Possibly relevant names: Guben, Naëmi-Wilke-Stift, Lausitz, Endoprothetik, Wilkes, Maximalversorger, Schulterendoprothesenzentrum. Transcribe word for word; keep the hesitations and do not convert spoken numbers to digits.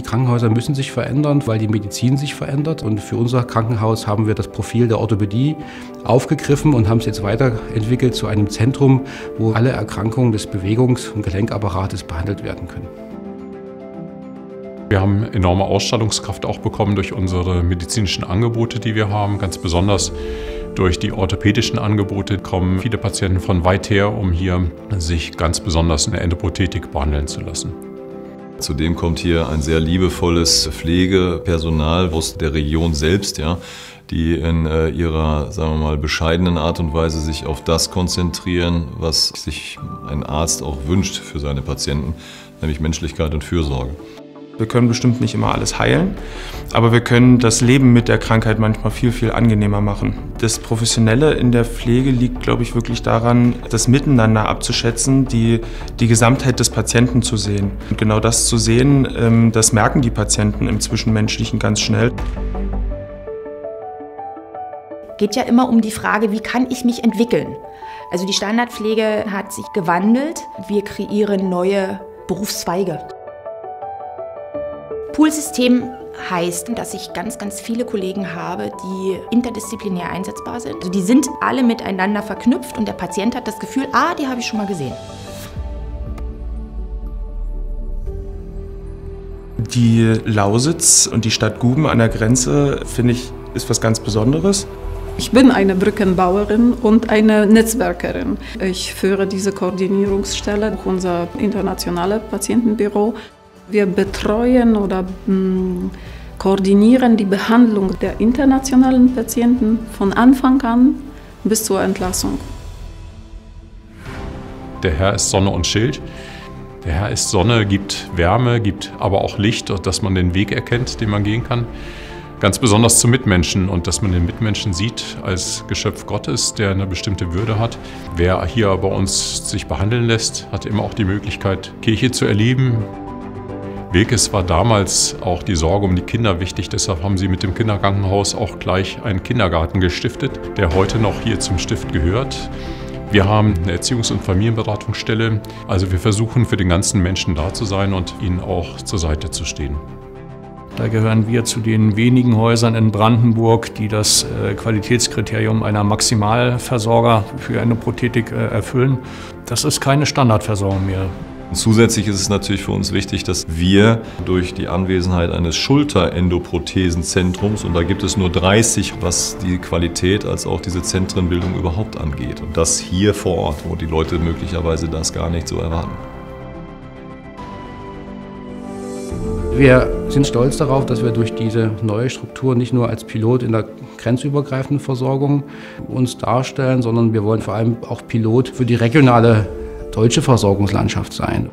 Die Krankenhäuser müssen sich verändern, weil die Medizin sich verändert. Und für unser Krankenhaus haben wir das Profil der Orthopädie aufgegriffen und haben es jetzt weiterentwickelt zu einem Zentrum, wo alle Erkrankungen des Bewegungs- und Gelenkapparates behandelt werden können. Wir haben enorme Ausstattungskraft auch bekommen durch unsere medizinischen Angebote, die wir haben. Ganz besonders durch die orthopädischen Angebote kommen viele Patienten von weit her, um hier sich ganz besonders in der Endoprothetik behandeln zu lassen. Zudem kommt hier ein sehr liebevolles Pflegepersonal aus der Region selbst, ja, die in ihrer, sagen wir mal, bescheidenen Art und Weise sich auf das konzentrieren, was sich ein Arzt auch wünscht für seine Patienten, nämlich Menschlichkeit und Fürsorge. Wir können bestimmt nicht immer alles heilen, aber wir können das Leben mit der Krankheit manchmal viel, viel angenehmer machen. Das Professionelle in der Pflege liegt, glaube ich, wirklich daran, das Miteinander abzuschätzen, die, die Gesamtheit des Patienten zu sehen. Und genau das zu sehen, das merken die Patienten im Zwischenmenschlichen ganz schnell. Es geht ja immer um die Frage, wie kann ich mich entwickeln? Also die Standardpflege hat sich gewandelt. Wir kreieren neue Berufszweige. Poolsystem heißt, dass ich ganz, ganz viele Kollegen habe, die interdisziplinär einsetzbar sind. Also die sind alle miteinander verknüpft und der Patient hat das Gefühl, ah, die habe ich schon mal gesehen. Die Lausitz und die Stadt Guben an der Grenze, finde ich, ist was ganz Besonderes. Ich bin eine Brückenbauerin und eine Netzwerkerin. Ich führe diese Koordinierungsstelle, unser internationales Patientenbüro. Wir betreuen oder mh, koordinieren die Behandlung der internationalen Patienten von Anfang an bis zur Entlassung. Der Herr ist Sonne und Schild. Der Herr ist Sonne, gibt Wärme, gibt aber auch Licht, dass man den Weg erkennt, den man gehen kann. Ganz besonders zu Mitmenschen und dass man den Mitmenschen sieht als Geschöpf Gottes, der eine bestimmte Würde hat. Wer hier bei uns sich behandeln lässt, hat immer auch die Möglichkeit, Kirche zu erleben. Wilkes war damals auch die Sorge um die Kinder wichtig, deshalb haben sie mit dem Kinderkrankenhaus auch gleich einen Kindergarten gestiftet, der heute noch hier zum Stift gehört. Wir haben eine Erziehungs- und Familienberatungsstelle, also wir versuchen für den ganzen Menschen da zu sein und ihnen auch zur Seite zu stehen. Da gehören wir zu den wenigen Häusern in Brandenburg, die das Qualitätskriterium einer Maximalversorger für eine Prothetik erfüllen. Das ist keine Standardversorgung mehr. Zusätzlich ist es natürlich für uns wichtig, dass wir durch die Anwesenheit eines Schulterendoprothesenzentrums, und da gibt es nur dreißig, was die Qualität als auch diese Zentrenbildung überhaupt angeht. Und das hier vor Ort, wo die Leute möglicherweise das gar nicht so erwarten. Wir sind stolz darauf, dass wir durch diese neue Struktur nicht nur als Pilot in der grenzübergreifenden Versorgung uns darstellen, sondern wir wollen vor allem auch Pilot für die regionale deutsche Versorgungslandschaft sein.